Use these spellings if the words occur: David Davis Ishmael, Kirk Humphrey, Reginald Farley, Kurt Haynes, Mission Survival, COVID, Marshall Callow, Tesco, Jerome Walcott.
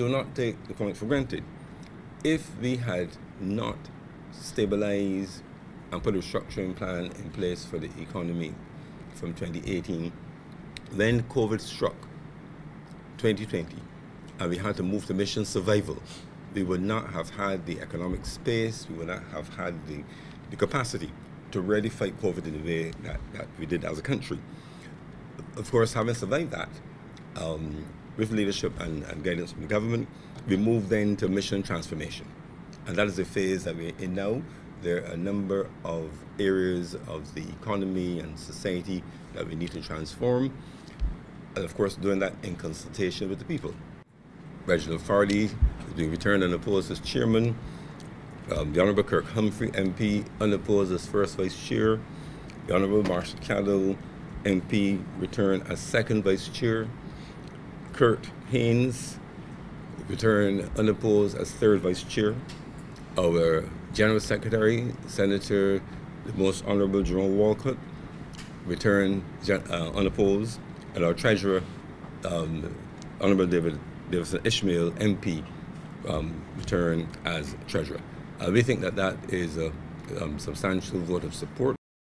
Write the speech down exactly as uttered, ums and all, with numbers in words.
do not take the economy for granted. If we had not stabilized and put a restructuring plan in place for the economy from twenty eighteen, then COVID struck twenty twenty, and we had to move to mission survival. We would not have had the economic space, we would not have had the, the capacity to really fight COVID in the way that, that we did as a country. Of course, having survived that, um, with leadership and, and guidance from the government, we moved then to mission transformation. And that is the phase that we're in now. There are a number of areas of the economy and society that we need to transform. And of course, doing that in consultation with the people. Reginald Farley, the returned unopposed as chairman. Um, the Honorable Kirk Humphrey, M P, unopposed as first vice chair. The Honorable Marshall Callow, M P, returned as second vice chair. Kurt Haynes, returned unopposed as third vice chair. Our General Secretary, Senator, the Most Honorable Jerome Walcott, returned uh, unopposed. And our Treasurer, um, Honorable David Davis Ishmael, M P, um, returned as Treasurer. Uh, we think that that is a um, substantial vote of support.